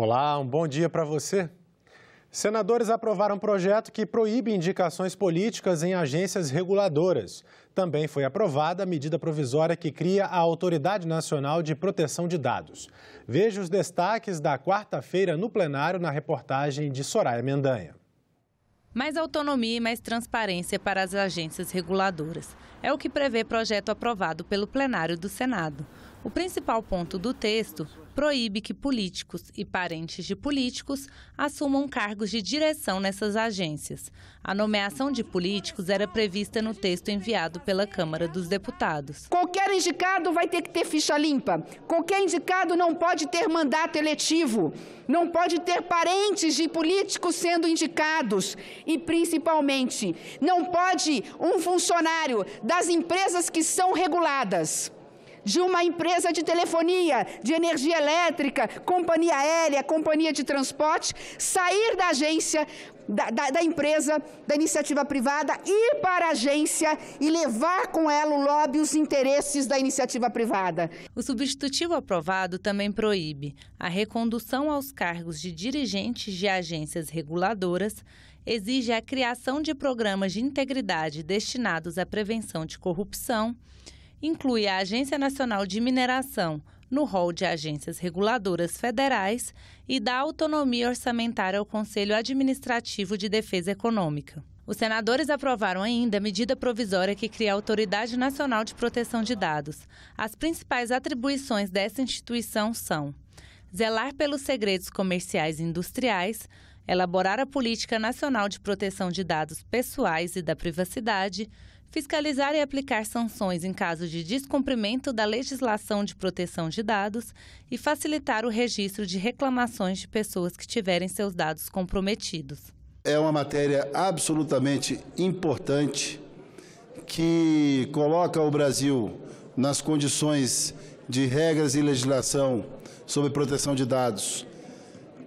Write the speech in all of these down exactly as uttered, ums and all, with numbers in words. Olá, um bom dia para você. Senadores aprovaram um projeto que proíbe indicações políticas em agências reguladoras. Também foi aprovada a medida provisória que cria a Autoridade Nacional de Proteção de Dados. Veja os destaques da quarta-feira no plenário na reportagem de Soraia Mendanha. Mais autonomia e mais transparência para as agências reguladoras. É o que prevê projeto aprovado pelo plenário do Senado. O principal ponto do texto proíbe que políticos e parentes de políticos assumam cargos de direção nessas agências. A nomeação de políticos era prevista no texto enviado pela Câmara dos Deputados. Qualquer indicado vai ter que ter ficha limpa. Qualquer indicado não pode ter mandato eletivo. Não pode ter parentes de políticos sendo indicados. E, principalmente, não pode um funcionário das empresas que são reguladas, de uma empresa de telefonia, de energia elétrica, companhia aérea, companhia de transporte, sair da agência, da, da, da empresa, da iniciativa privada, ir para a agência e levar com ela o lobby, os interesses da iniciativa privada. O substitutivo aprovado também proíbe a recondução aos cargos de dirigentes de agências reguladoras, exige a criação de programas de integridade destinados à prevenção de corrupção, inclui a Agência Nacional de Mineração no rol de agências reguladoras federais e dá autonomia orçamentária ao Conselho Administrativo de Defesa Econômica. Os senadores aprovaram ainda a medida provisória que cria a Autoridade Nacional de Proteção de Dados. As principais atribuições dessa instituição são zelar pelos segredos comerciais e industriais, elaborar a Política Nacional de Proteção de Dados Pessoais e da Privacidade, fiscalizar e aplicar sanções em caso de descumprimento da legislação de proteção de dados e facilitar o registro de reclamações de pessoas que tiverem seus dados comprometidos. É uma matéria absolutamente importante que coloca o Brasil nas condições de regras e legislação sobre proteção de dados,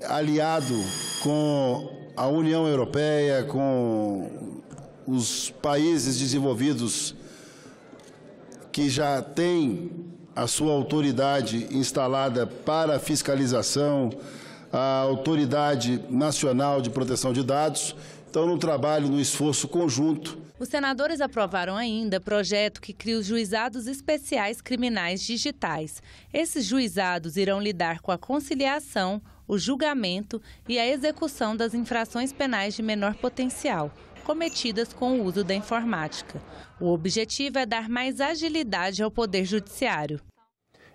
aliado com a União Europeia, com os países desenvolvidos que já têm a sua autoridade instalada para fiscalização, a Autoridade Nacional de Proteção de Dados, então no trabalho, no esforço conjunto. Os senadores aprovaram ainda projeto que cria os Juizados Especiais Criminais Digitais. Esses juizados irão lidar com a conciliação, o julgamento e a execução das infrações penais de menor potencial cometidas com o uso da informática. O objetivo é dar mais agilidade ao Poder Judiciário.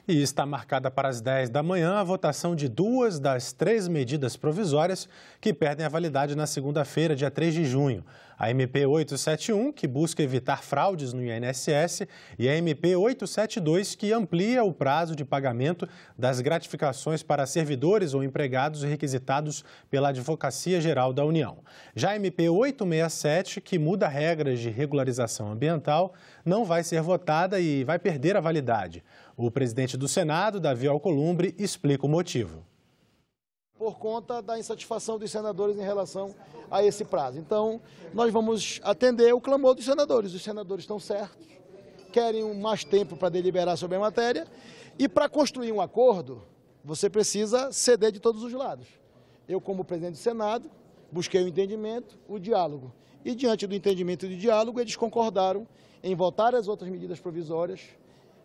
E está marcada para as dez da manhã a votação de duas das três medidas provisórias que perdem a validade na segunda-feira, dia três de junho. A M P oitocentos e setenta e um, que busca evitar fraudes no I N S S, e a M P oitocentos e setenta e dois, que amplia o prazo de pagamento das gratificações para servidores ou empregados requisitados pela Advocacia Geral da União. Já a M P oitocentos e sessenta e sete, que muda regras de regularização ambiental, não vai ser votada e vai perder a validade. O presidente do Senado, Davi Alcolumbre, explica o motivo. Por conta da insatisfação dos senadores em relação a esse prazo. Então, nós vamos atender o clamor dos senadores. Os senadores estão certos, querem mais tempo para deliberar sobre a matéria e para construir um acordo, você precisa ceder de todos os lados. Eu, como presidente do Senado, busquei o entendimento, o diálogo. E diante do entendimento e do diálogo, eles concordaram em votar as outras medidas provisórias.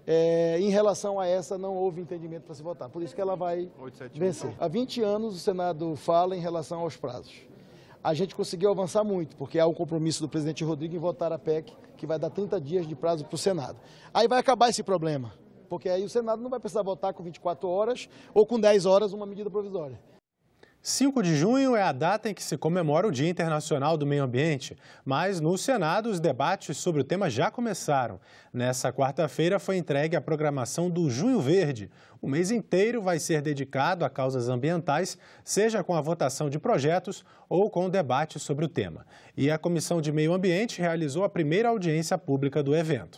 É, em relação a essa, não houve entendimento para se votar, por isso que ela vai vencer. Há vinte anos o Senado fala em relação aos prazos. A gente conseguiu avançar muito, porque há um compromisso do presidente Rodrigo em votar a P E C, que vai dar trinta dias de prazo para o Senado. Aí vai acabar esse problema, porque aí o Senado não vai precisar votar com vinte e quatro horas ou com dez horas uma medida provisória. cinco de junho é a data em que se comemora o Dia Internacional do Meio Ambiente, mas no Senado os debates sobre o tema já começaram. Nessa quarta-feira foi entregue a programação do Junho Verde. O mês inteiro vai ser dedicado a causas ambientais, seja com a votação de projetos ou com o debate sobre o tema. E a Comissão de Meio Ambiente realizou a primeira audiência pública do evento.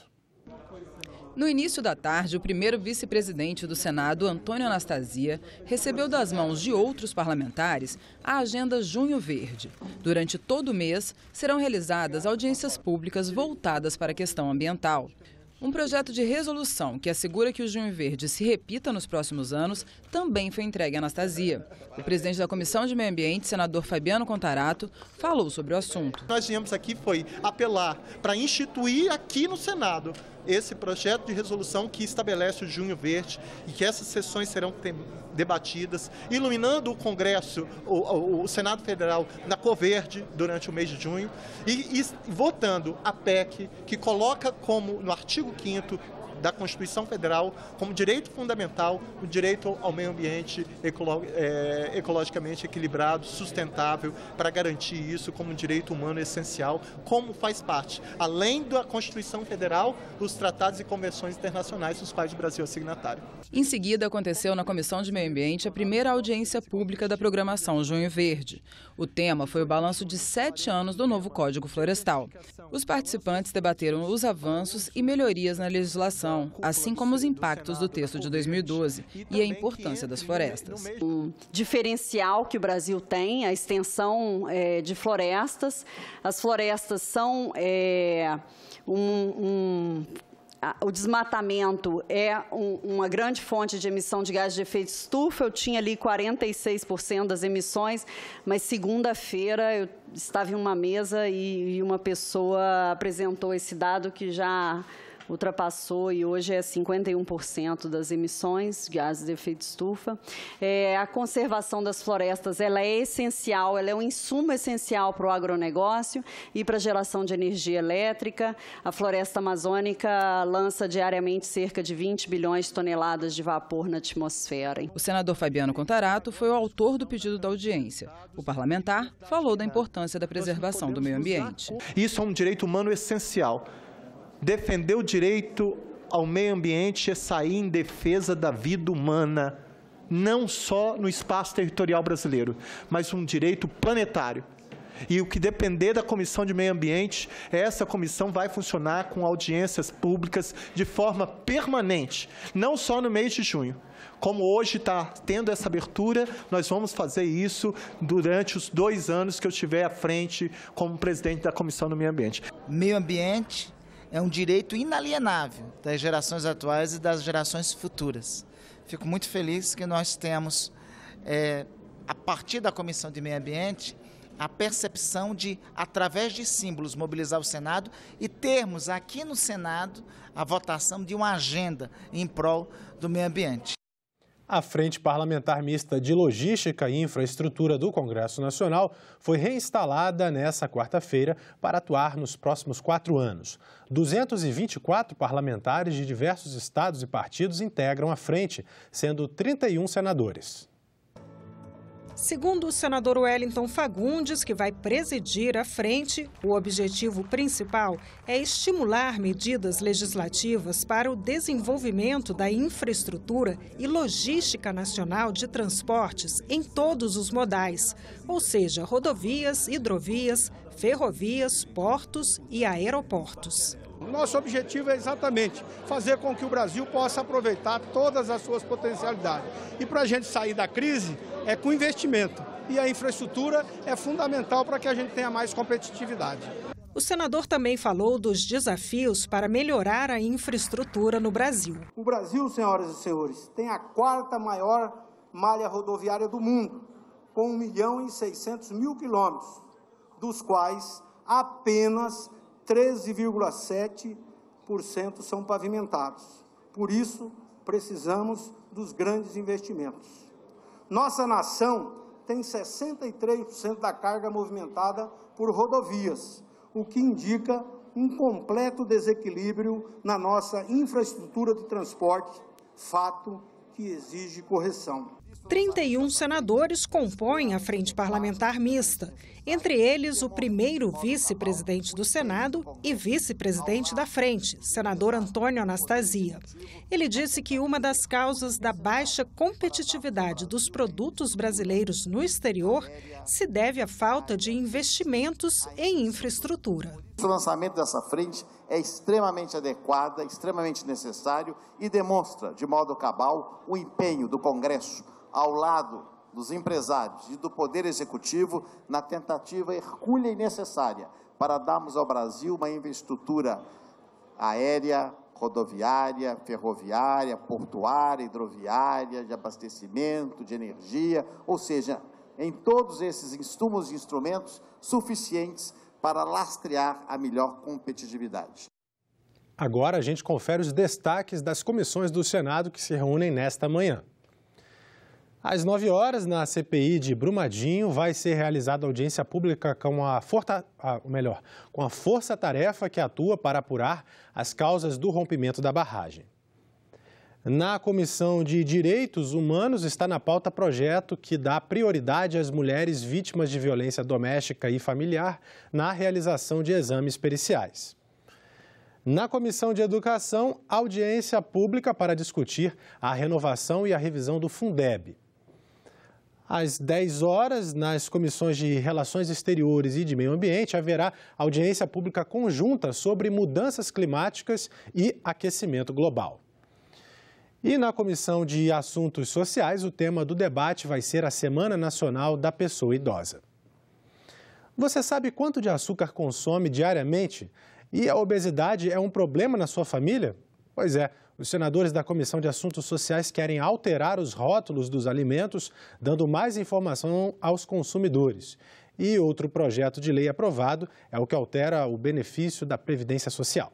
No início da tarde, o primeiro vice-presidente do Senado, Antônio Anastasia, recebeu das mãos de outros parlamentares a agenda Junho Verde. Durante todo o mês, serão realizadas audiências públicas voltadas para a questão ambiental. Um projeto de resolução que assegura que o Junho Verde se repita nos próximos anos também foi entregue a Anastasia. O presidente da Comissão de Meio Ambiente, senador Fabiano Contarato, falou sobre o assunto. Nós viemos aqui foi apelar para instituir aqui no Senado esse projeto de resolução que estabelece o Junho Verde e que essas sessões serão debatidas, iluminando o Congresso, o, o Senado Federal, na cor verde durante o mês de junho e, e votando a P E C, que coloca como no artigo quinto da Constituição Federal, como direito fundamental, o direito ao meio ambiente ecolo, é, ecologicamente equilibrado, sustentável, para garantir isso como um direito humano essencial, como faz parte, além da Constituição Federal, os tratados e convenções internacionais dos quais o Brasil é signatário. Em seguida, aconteceu na Comissão de Meio Ambiente a primeira audiência pública da programação Junho Verde. O tema foi o balanço de sete anos do novo Código Florestal. Os participantes debateram os avanços e melhorias na legislação, assim como os impactos do texto de dois mil e doze e a importância das florestas. O diferencial que o Brasil tem, a extensão é, de florestas, as florestas são é, um... um o desmatamento é um, uma grande fonte de emissão de gás de efeito estufa. Eu tinha ali quarenta e seis por cento das emissões, mas segunda-feira eu estava em uma mesa e, e uma pessoa apresentou esse dado que já ultrapassou e hoje é cinquenta e um por cento das emissões de gases de efeito estufa. É, a conservação das florestas, ela é essencial, ela é um insumo essencial para o agronegócio e para a geração de energia elétrica. A floresta amazônica lança diariamente cerca de vinte bilhões de toneladas de vapor na atmosfera. O senador Fabiano Contarato foi o autor do pedido da audiência. O parlamentar falou da importância da preservação do meio ambiente. Isso é um direito humano essencial. Defender o direito ao meio ambiente é sair em defesa da vida humana, não só no espaço territorial brasileiro, mas um direito planetário. E o que depender da Comissão de Meio Ambiente, essa comissão vai funcionar com audiências públicas de forma permanente, não só no mês de junho. Como hoje está tendo essa abertura, nós vamos fazer isso durante os dois anos que eu estiver à frente como presidente da Comissão do Meio Ambiente. Meio ambiente é um direito inalienável das gerações atuais e das gerações futuras. Fico muito feliz que nós temos, é, a partir da Comissão de Meio Ambiente, a percepção de, através de símbolos, mobilizar o Senado e termos aqui no Senado a votação de uma agenda em prol do meio ambiente. A Frente Parlamentar Mista de Logística e Infraestrutura do Congresso Nacional foi reinstalada nesta quarta-feira para atuar nos próximos quatro anos. duzentos e vinte e quatro parlamentares de diversos estados e partidos integram a frente, sendo trinta e um senadores. Segundo o senador Wellington Fagundes, que vai presidir a frente, o objetivo principal é estimular medidas legislativas para o desenvolvimento da infraestrutura e logística nacional de transportes em todos os modais, ou seja, rodovias, hidrovias, ferrovias, portos e aeroportos. Nosso objetivo é exatamente fazer com que o Brasil possa aproveitar todas as suas potencialidades. E para a gente sair da crise é com investimento. E a infraestrutura é fundamental para que a gente tenha mais competitividade. O senador também falou dos desafios para melhorar a infraestrutura no Brasil. O Brasil, senhoras e senhores, tem a quarta maior malha rodoviária do mundo, com um milhão e seiscentos mil quilômetros, dos quais apenas treze vírgula sete por cento são pavimentados. Por isso, precisamos dos grandes investimentos. Nossa nação tem sessenta e três por cento da carga movimentada por rodovias, o que indica um completo desequilíbrio na nossa infraestrutura de transporte, fato que exige correção. trinta e um senadores compõem a Frente Parlamentar Mista, entre eles o primeiro vice-presidente do Senado e vice-presidente da frente, senador Antônio Anastasia. Ele disse que uma das causas da baixa competitividade dos produtos brasileiros no exterior se deve à falta de investimentos em infraestrutura. O lançamento dessa frente é extremamente adequada, extremamente necessário e demonstra, de modo cabal, o empenho do Congresso ao lado dos empresários e do Poder Executivo na tentativa hercúlea e necessária para darmos ao Brasil uma infraestrutura aérea, rodoviária, ferroviária, portuária, hidroviária, de abastecimento, de energia, ou seja, em todos esses insumos e instrumentos suficientes para lastrear a melhor competitividade. Agora a gente confere os destaques das comissões do Senado que se reúnem nesta manhã. Às nove horas, na C P I de Brumadinho, vai ser realizada audiência pública com a, forta, ah, melhor, com a força-tarefa que atua para apurar as causas do rompimento da barragem. Na Comissão de Direitos Humanos está na pauta projeto que dá prioridade às mulheres vítimas de violência doméstica e familiar na realização de exames periciais. Na Comissão de Educação, audiência pública para discutir a renovação e a revisão do Fundeb. Às dez horas, nas comissões de Relações Exteriores e de Meio Ambiente, haverá audiência pública conjunta sobre mudanças climáticas e aquecimento global. E na Comissão de Assuntos Sociais, o tema do debate vai ser a Semana Nacional da Pessoa Idosa. Você sabe quanto de açúcar consome diariamente? E a obesidade é um problema na sua família? Pois é, os senadores da Comissão de Assuntos Sociais querem alterar os rótulos dos alimentos, dando mais informação aos consumidores. E outro projeto de lei aprovado é o que altera o benefício da Previdência Social.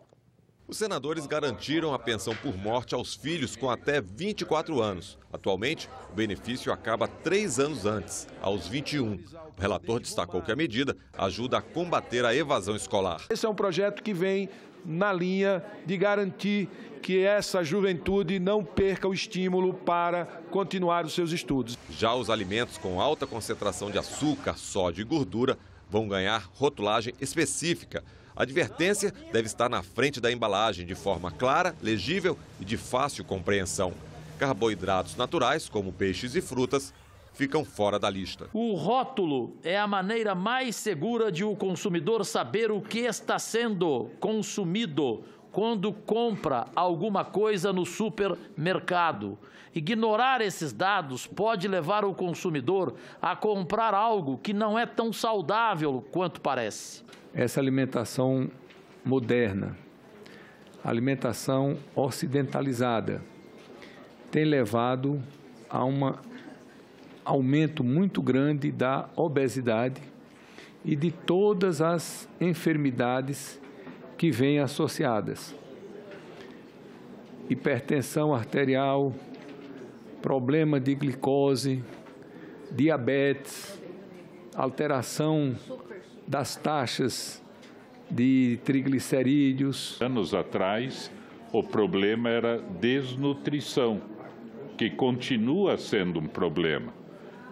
Os senadores garantiram a pensão por morte aos filhos com até vinte e quatro anos. Atualmente, o benefício acaba três anos antes, aos vinte e um. O relator destacou que a medida ajuda a combater a evasão escolar. Esse é um projeto que vem na linha de garantir que essa juventude não perca o estímulo para continuar os seus estudos. Já os alimentos com alta concentração de açúcar, sódio e gordura vão ganhar rotulagem específica. A advertência deve estar na frente da embalagem, de forma clara, legível e de fácil compreensão. Carboidratos naturais, como peixes e frutas, ficam fora da lista. O rótulo é a maneira mais segura de o consumidor saber o que está sendo consumido quando compra alguma coisa no supermercado. Ignorar esses dados pode levar o consumidor a comprar algo que não é tão saudável quanto parece. Essa alimentação moderna, alimentação ocidentalizada, tem levado a um aumento muito grande da obesidade e de todas as enfermidades que vêm associadas. Hipertensão arterial, problema de glicose, diabetes, alteração das taxas de triglicerídeos. Anos atrás, o problema era desnutrição, que continua sendo um problema.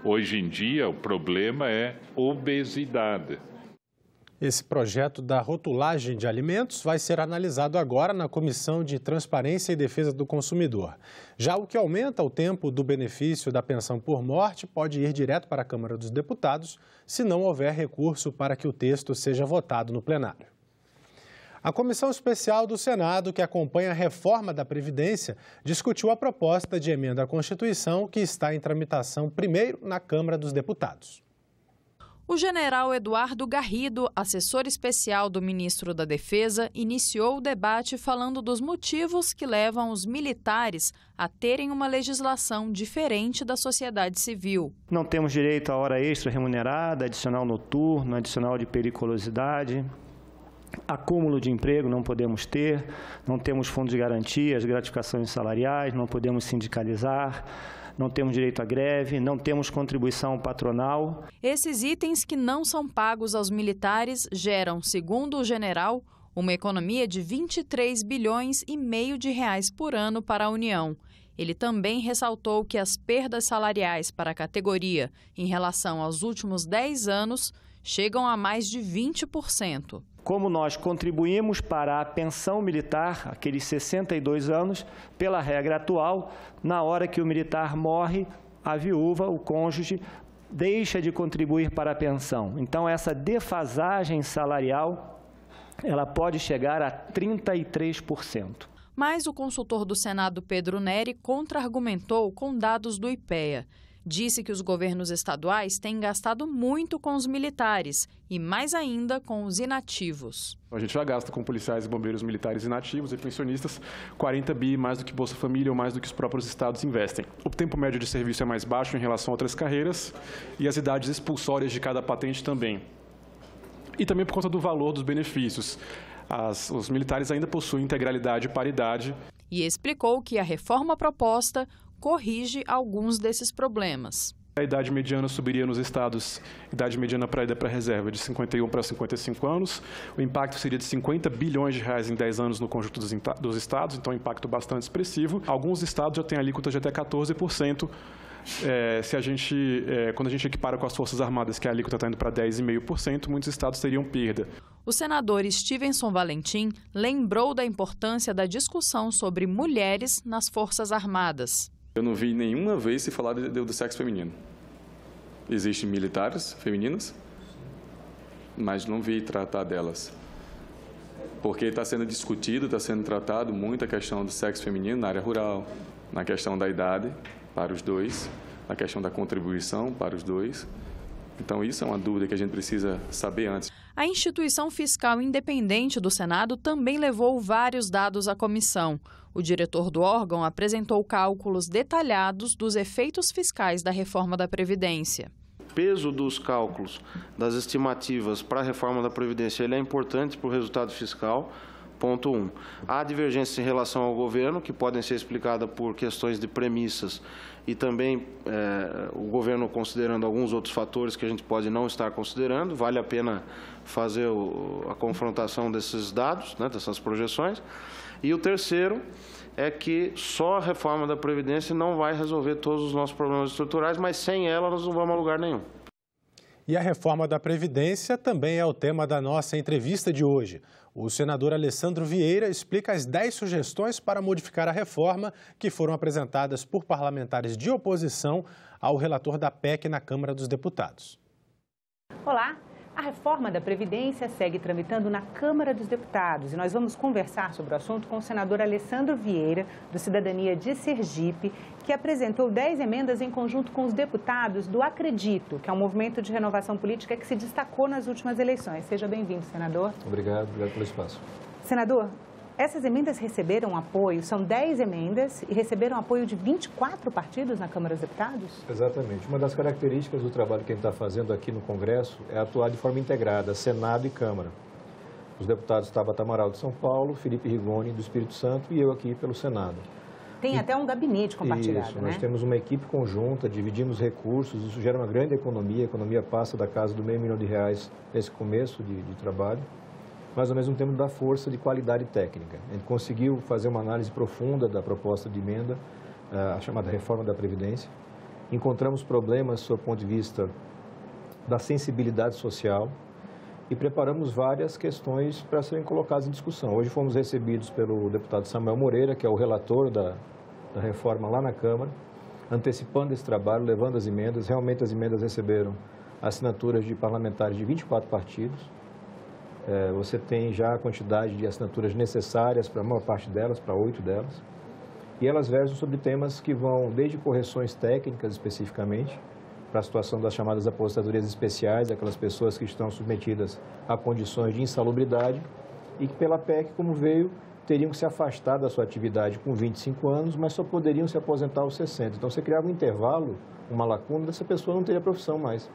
Hoje em dia, o problema é obesidade. Esse projeto da rotulagem de alimentos vai ser analisado agora na Comissão de Transparência e Defesa do Consumidor. Já o que aumenta o tempo do benefício da pensão por morte pode ir direto para a Câmara dos Deputados, se não houver recurso para que o texto seja votado no plenário. A Comissão Especial do Senado, que acompanha a reforma da Previdência, discutiu a proposta de emenda à Constituição, que está em tramitação primeiro na Câmara dos Deputados. O general Eduardo Garrido, assessor especial do ministro da Defesa, iniciou o debate falando dos motivos que levam os militares a terem uma legislação diferente da sociedade civil. Não temos direito à hora extra remunerada, adicional noturno, adicional de periculosidade, acúmulo de emprego não podemos ter, não temos fundos de garantias, gratificações salariais, não podemos sindicalizar, não temos direito à greve, não temos contribuição patronal. Esses itens que não são pagos aos militares geram, segundo o general, uma economia de vinte e três bilhões e meio de reais por ano para a União. Ele também ressaltou que as perdas salariais para a categoria em relação aos últimos dez anos chegam a mais de vinte por cento. Como nós contribuímos para a pensão militar, aqueles sessenta e dois anos, pela regra atual, na hora que o militar morre, a viúva, o cônjuge, deixa de contribuir para a pensão. Então, essa defasagem salarial, ela pode chegar a trinta e três por cento. Mas o consultor do Senado, Pedro Neri, contra-argumentou com dados do I P E A. Disse que os governos estaduais têm gastado muito com os militares e mais ainda com os inativos. A gente já gasta com policiais e bombeiros militares inativos e pensionistas quarenta bi, mais do que Bolsa Família ou mais do que os próprios estados investem. O tempo médio de serviço é mais baixo em relação a outras carreiras e as idades expulsórias de cada patente também. E também por conta do valor dos benefícios. As, os militares ainda possuem integralidade e paridade. E explicou que a reforma proposta corrige alguns desses problemas. A idade mediana subiria nos estados, idade mediana para a ida para a reserva de cinquenta e um para cinquenta e cinco anos. O impacto seria de cinquenta bilhões de reais em dez anos no conjunto dos, dos estados, então um impacto bastante expressivo. Alguns estados já têm alíquota de até quatorze por cento. É, se a gente, é, quando a gente equipara com as Forças Armadas, que a alíquota está indo para dez vírgula cinco por cento, muitos estados teriam perda. O senador Stevenson Valentim lembrou da importância da discussão sobre mulheres nas Forças Armadas. Eu não vi nenhuma vez se falar do, do sexo feminino. Existem militares femininas, mas não vi tratar delas. Porque está sendo discutido, está sendo tratado muito a questão do sexo feminino na área rural, na questão da idade para os dois, na questão da contribuição para os dois. Então, isso é uma dúvida que a gente precisa saber antes. A Instituição Fiscal Independente do Senado também levou vários dados à comissão. O diretor do órgão apresentou cálculos detalhados dos efeitos fiscais da reforma da Previdência. O peso dos cálculos das estimativas para a reforma da Previdência ele é importante para o resultado fiscal. Ponto um. Há divergências em relação ao governo, que podem ser explicadas por questões de premissas e também é, o governo considerando alguns outros fatores que a gente pode não estar considerando. Vale a pena fazer o, a confrontação desses dados, né, dessas projeções. E o terceiro é que só a reforma da Previdência não vai resolver todos os nossos problemas estruturais, mas sem ela nós não vamos a lugar nenhum. E a reforma da Previdência também é o tema da nossa entrevista de hoje. O senador Alessandro Vieira explica as dez sugestões para modificar a reforma que foram apresentadas por parlamentares de oposição ao relator da P E C na Câmara dos Deputados. Olá! A reforma da Previdência segue tramitando na Câmara dos Deputados e nós vamos conversar sobre o assunto com o senador Alessandro Vieira, do Cidadania de Sergipe, que apresentou dez emendas em conjunto com os deputados do Acredito, que é um movimento de renovação política que se destacou nas últimas eleições. Seja bem-vindo, senador. Obrigado, obrigado pelo espaço. Senador, essas emendas receberam apoio, são dez emendas e receberam apoio de vinte e quatro partidos na Câmara dos Deputados? Exatamente. Uma das características do trabalho que a gente está fazendo aqui no Congresso é atuar de forma integrada, Senado e Câmara. Os deputados Tabata Amaral de São Paulo, Felipe Rigoni do Espírito Santo e eu aqui pelo Senado. Tem e... até um gabinete compartilhado, Isso, né? Nós temos uma equipe conjunta, dividimos recursos, isso gera uma grande economia, a economia passa da casa do meio milhão de reais nesse começo de, de trabalho. Mas, ao mesmo tempo, dá força de qualidade técnica. A gente conseguiu fazer uma análise profunda da proposta de emenda, a chamada reforma da Previdência. Encontramos problemas, do ponto de vista da sensibilidade social, e preparamos várias questões para serem colocadas em discussão. Hoje fomos recebidos pelo deputado Samuel Moreira, que é o relator da, da reforma lá na Câmara, antecipando esse trabalho, levando as emendas. Realmente, as emendas receberam assinaturas de parlamentares de vinte e quatro partidos. Você tem já a quantidade de assinaturas necessárias para a maior parte delas, para oito delas. E elas versam sobre temas que vão desde correções técnicas, especificamente, para a situação das chamadas aposentadorias especiais, aquelas pessoas que estão submetidas a condições de insalubridade e que pela P E C, como veio, teriam que se afastar da sua atividade com vinte e cinco anos, mas só poderiam se aposentar aos sessenta. Então, você criava um intervalo, uma lacuna, dessa pessoa não teria profissão mais.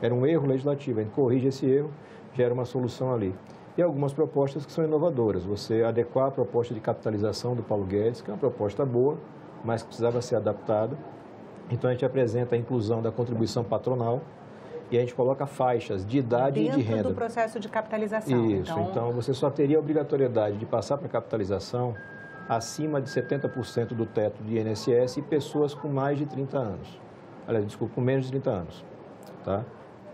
Era um erro legislativo, a gente corrige esse erro, gera uma solução ali. E algumas propostas que são inovadoras. Você adequar a proposta de capitalização do Paulo Guedes, que é uma proposta boa, mas que precisava ser adaptada. Então, a gente apresenta a inclusão da contribuição patronal e a gente coloca faixas de idade e de renda. Dentro do processo de capitalização. Isso. Então... então, você só teria a obrigatoriedade de passar para a capitalização acima de setenta por cento do teto de I N S S e pessoas com mais de trinta anos. Aliás, desculpa, com menos de trinta anos. Tá?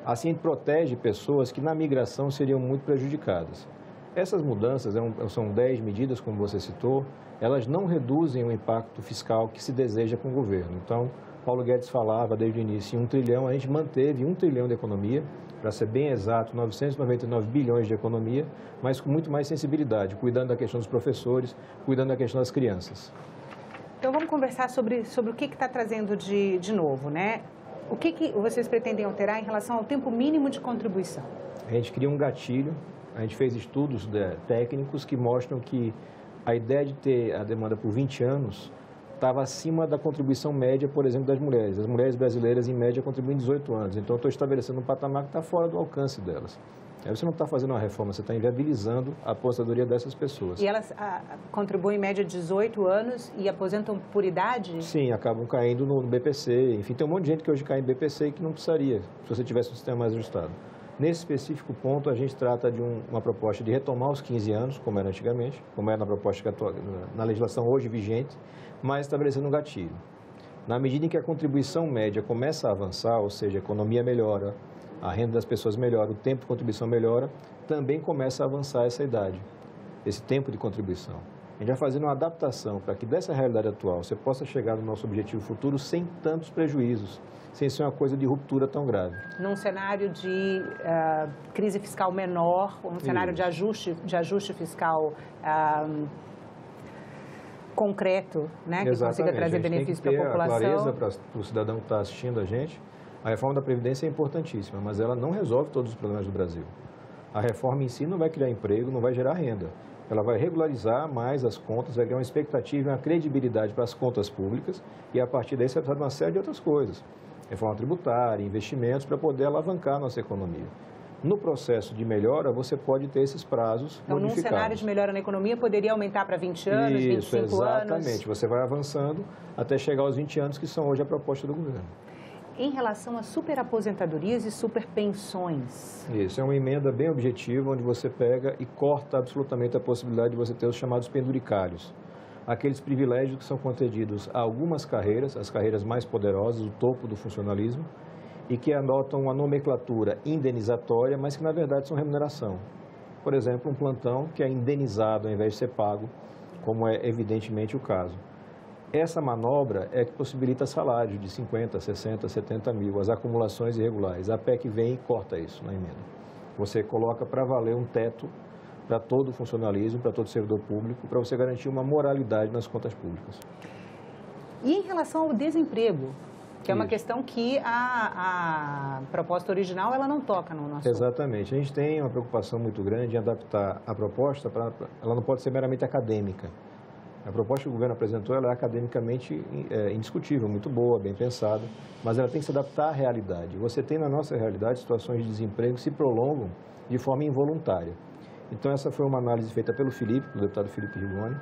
Assim, a gente protege pessoas que na migração seriam muito prejudicadas. Essas mudanças, são dez medidas, como você citou, elas não reduzem o impacto fiscal que se deseja com o governo. Então, Paulo Guedes falava desde o início em um trilhão, a gente manteve um trilhão de economia, para ser bem exato, novecentos e noventa e nove bilhões de economia, mas com muito mais sensibilidade, cuidando da questão dos professores, cuidando da questão das crianças. Então vamos conversar sobre, sobre o que está trazendo de, de novo, né? O que, que vocês pretendem alterar em relação ao tempo mínimo de contribuição? A gente cria um gatilho, a gente fez estudos de, técnicos que mostram que a ideia de ter a demanda por vinte anos estava acima da contribuição média, por exemplo, das mulheres. As mulheres brasileiras, em média, contribuem dezoito anos. Então, eu estou estabelecendo um patamar que está fora do alcance delas. Aí você não está fazendo uma reforma, você está inviabilizando a aposentadoria dessas pessoas. E elas a, contribuem em média dezoito anos e aposentam por idade? Sim, acabam caindo no B P C. Enfim, tem um monte de gente que hoje cai em B P C e que não precisaria, se você tivesse um sistema mais ajustado. Nesse específico ponto, a gente trata de um, uma proposta de retomar os quinze anos, como era antigamente, como era na proposta atual, na legislação hoje vigente, mas estabelecendo um gatilho. Na medida em que a contribuição média começa a avançar, ou seja, a economia melhora, a renda das pessoas melhora, o tempo de contribuição melhora, também começa a avançar essa idade, esse tempo de contribuição. A gente vai fazendo uma adaptação para que dessa realidade atual você possa chegar no nosso objetivo futuro sem tantos prejuízos, sem ser uma coisa de ruptura tão grave. Num cenário de uh, crise fiscal menor, ou um cenário de ajuste, de ajuste fiscal uh, concreto, né, que consiga trazer benefícios para a população. Exatamente, a gente tem que ter a clareza para o cidadão que está assistindo a gente. A reforma da Previdência é importantíssima, mas ela não resolve todos os problemas do Brasil. A reforma em si não vai criar emprego, não vai gerar renda. Ela vai regularizar mais as contas, vai criar uma expectativa e uma credibilidade para as contas públicas e, a partir daí, você vai precisar de uma série de outras coisas. Reforma tributária, investimentos, para poder alavancar a nossa economia. No processo de melhora, você pode ter esses prazos então, modificados. Então, num cenário de melhora na economia, poderia aumentar para vinte anos, Isso, vinte e cinco exatamente. anos? Exatamente. Você vai avançando até chegar aos vinte anos, que são hoje a proposta do governo. Em relação a superaposentadorias e superpensões. Isso, é uma emenda bem objetiva, onde você pega e corta absolutamente a possibilidade de você ter os chamados penduricários. Aqueles privilégios que são concedidos a algumas carreiras, as carreiras mais poderosas, o topo do funcionalismo, e que anotam uma nomenclatura indenizatória, mas que na verdade são remuneração. Por exemplo, um plantão que é indenizado ao invés de ser pago, como é evidentemente o caso. Essa manobra é que possibilita salários de cinquenta, sessenta, setenta mil, as acumulações irregulares. A P E C vem e corta isso na emenda. Você coloca para valer um teto para todo o funcionalismo, para todo o servidor público, para você garantir uma moralidade nas contas públicas. E em relação ao desemprego, que é uma isso. questão que a, a proposta original ela não toca no nosso... Exatamente. A gente tem uma preocupação muito grande em adaptar a proposta, pra, pra, ela não pode ser meramente acadêmica. A proposta que o governo apresentou ela é academicamente é, indiscutível, muito boa, bem pensada, mas ela tem que se adaptar à realidade. Você tem na nossa realidade situações de desemprego que se prolongam de forma involuntária. Então, essa foi uma análise feita pelo Felipe, pelo deputado Felipe Rigoni,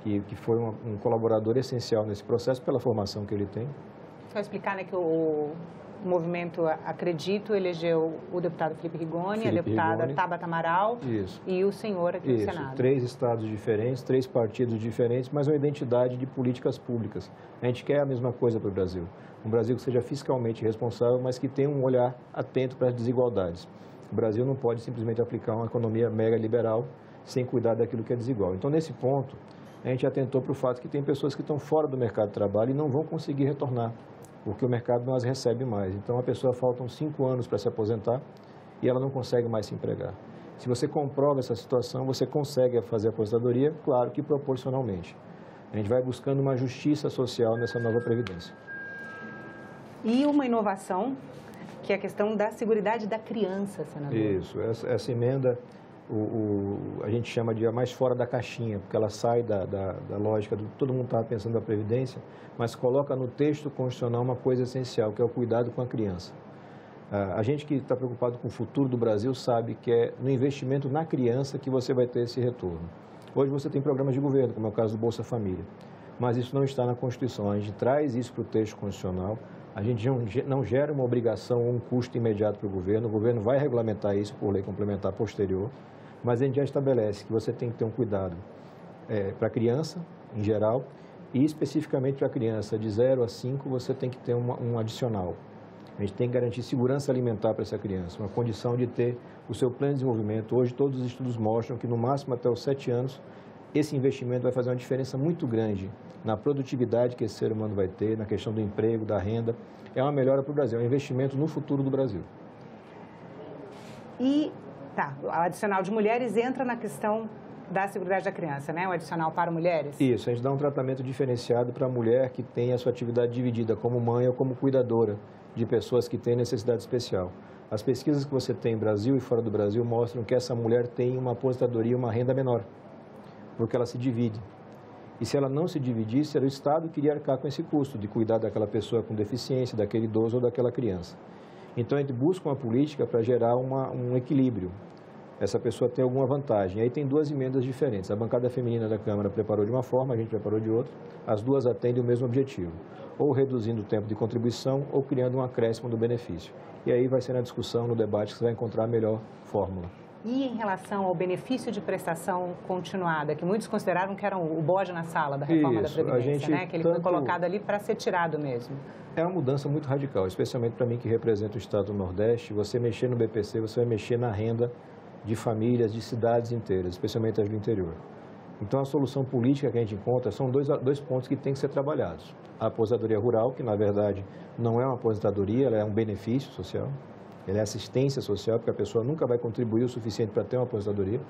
que, que foi uma, um colaborador essencial nesse processo pela formação que ele tem. Só explicar, né, que o movimento Acredito elegeu o deputado Felipe Rigoni, Felipe a deputada Rigoni. Tabata Amaral Isso. e o senhor aqui Isso. no Senado. Três estados diferentes, três partidos diferentes, mas uma identidade de políticas públicas. A gente quer a mesma coisa para o Brasil. Um Brasil que seja fiscalmente responsável, mas que tenha um olhar atento para as desigualdades. O Brasil não pode simplesmente aplicar uma economia mega liberal sem cuidar daquilo que é desigual. Então, nesse ponto, a gente atentou para o fato que tem pessoas que estão fora do mercado de trabalho e não vão conseguir retornar, porque o mercado não as recebe mais. Então, a pessoa faltam cinco anos para se aposentar e ela não consegue mais se empregar. Se você comprova essa situação, você consegue fazer a aposentadoria, claro que proporcionalmente. A gente vai buscando uma justiça social nessa nova Previdência. E uma inovação, que é a questão da seguridade da criança, senador. Isso, essa, essa emenda o, o, a gente chama de a mais fora da caixinha, porque ela sai da, da, da lógica do todo mundo estava pensando na Previdência, mas coloca no texto constitucional uma coisa essencial, que é o cuidado com a criança. A, a gente que está preocupado com o futuro do Brasil sabe que é no investimento na criança que você vai ter esse retorno. Hoje você tem programas de governo, como é o caso do Bolsa Família, mas isso não está na Constituição. A gente traz isso para o texto constitucional. A gente não gera uma obrigação ou um custo imediato para o governo. O governo vai regulamentar isso por lei complementar posterior, mas a gente já estabelece que você tem que ter um cuidado é, para a criança, em geral, e especificamente para a criança de zero a cinco, você tem que ter uma, um adicional. A gente tem que garantir segurança alimentar para essa criança, uma condição de ter o seu pleno desenvolvimento. Hoje, todos os estudos mostram que, no máximo, até os sete anos, esse investimento vai fazer uma diferença muito grande na produtividade que esse ser humano vai ter, na questão do emprego, da renda. É uma melhora para o Brasil, é um investimento no futuro do Brasil. E, tá, o adicional de mulheres entra na questão da Seguridade da Criança, né? Um adicional para mulheres? Isso, a gente dá um tratamento diferenciado para a mulher que tem a sua atividade dividida como mãe ou como cuidadora de pessoas que têm necessidade especial. As pesquisas que você tem no Brasil e fora do Brasil mostram que essa mulher tem uma aposentadoria e uma renda menor, porque ela se divide. E se ela não se dividisse, era o Estado que iria arcar com esse custo de cuidar daquela pessoa com deficiência, daquele idoso ou daquela criança. Então, a gente busca uma política para gerar uma, um equilíbrio. Essa pessoa tem alguma vantagem. Aí tem duas emendas diferentes. A bancada feminina da Câmara preparou de uma forma, a gente preparou de outra. As duas atendem o mesmo objetivo, ou reduzindo o tempo de contribuição ou criando um acréscimo do benefício. E aí vai ser na discussão, no debate, que você vai encontrar a melhor fórmula. E em relação ao benefício de prestação continuada, que muitos consideraram que era o bode na sala da reforma Isso, da Previdência, a gente, né? que ele tanto... foi colocado ali para ser tirado mesmo. É uma mudança muito radical, especialmente para mim que representa o Estado do Nordeste. Você mexer no B P C, você vai mexer na renda de famílias, de cidades inteiras, especialmente as do interior. Então, a solução política que a gente encontra são dois, dois pontos que têm que ser trabalhados. A aposentadoria rural, que na verdade não é uma aposentadoria, ela é um benefício social. Ela é assistência social, porque a pessoa nunca vai contribuir o suficiente para ter uma aposentadoria.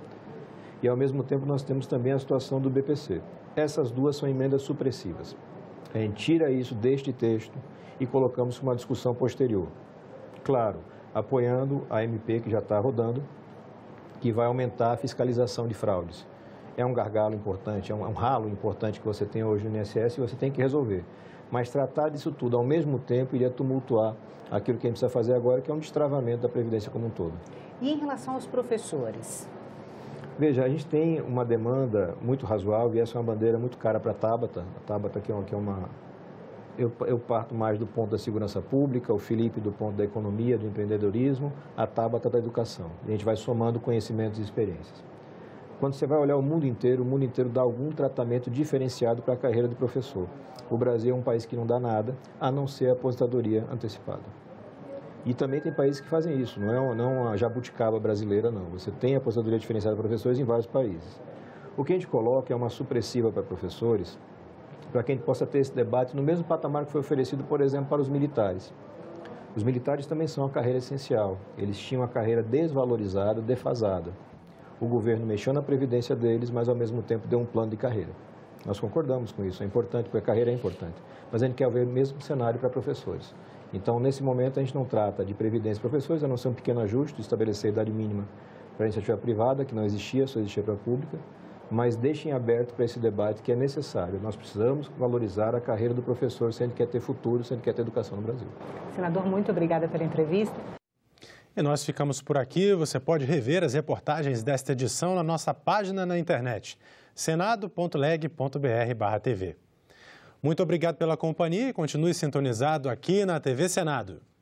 E, ao mesmo tempo, nós temos também a situação do B P C. Essas duas são emendas supressivas. A gente tira isso deste texto e colocamos para uma discussão posterior. Claro, apoiando a M P que já está rodando, que vai aumentar a fiscalização de fraudes. É um gargalo importante, é um ralo importante que você tem hoje no I N S S e você tem que resolver. Mas tratar disso tudo ao mesmo tempo iria tumultuar aquilo que a gente precisa fazer agora, que é um destravamento da Previdência como um todo. E em relação aos professores? Veja, a gente tem uma demanda muito razoável e essa é uma bandeira muito cara para a Tabata. A Tabata que é uma... Que é uma eu, eu parto mais do ponto da segurança pública, o Felipe do ponto da economia, do empreendedorismo, a Tabata da educação. A gente vai somando conhecimentos e experiências. Quando você vai olhar o mundo inteiro, o mundo inteiro dá algum tratamento diferenciado para a carreira do professor. O Brasil é um país que não dá nada, a não ser a aposentadoria antecipada. E também tem países que fazem isso, não é não a jabuticaba brasileira, não. Você tem a aposentadoria diferenciada para professores em vários países. O que a gente coloca é uma supressiva para professores, para que a gente possa ter esse debate no mesmo patamar que foi oferecido, por exemplo, para os militares. Os militares também são uma carreira essencial. Eles tinham uma carreira desvalorizada, defasada. O governo mexeu na previdência deles, mas, ao mesmo tempo, deu um plano de carreira. Nós concordamos com isso, é importante, porque a carreira é importante. Mas a gente quer ver o mesmo cenário para professores. Então, nesse momento, a gente não trata de previdência para professores, a não ser um pequeno ajuste, estabelecer a idade mínima para a iniciativa privada, que não existia, só existia para a pública, mas deixem aberto para esse debate que é necessário. Nós precisamos valorizar a carreira do professor, se a gente quer ter futuro, se a gente quer ter educação no Brasil. Senador, muito obrigada pela entrevista. E nós ficamos por aqui. Você pode rever as reportagens desta edição na nossa página na internet, senado ponto leg ponto br barra tv. Muito obrigado pela companhia e continue sintonizado aqui na T V Senado.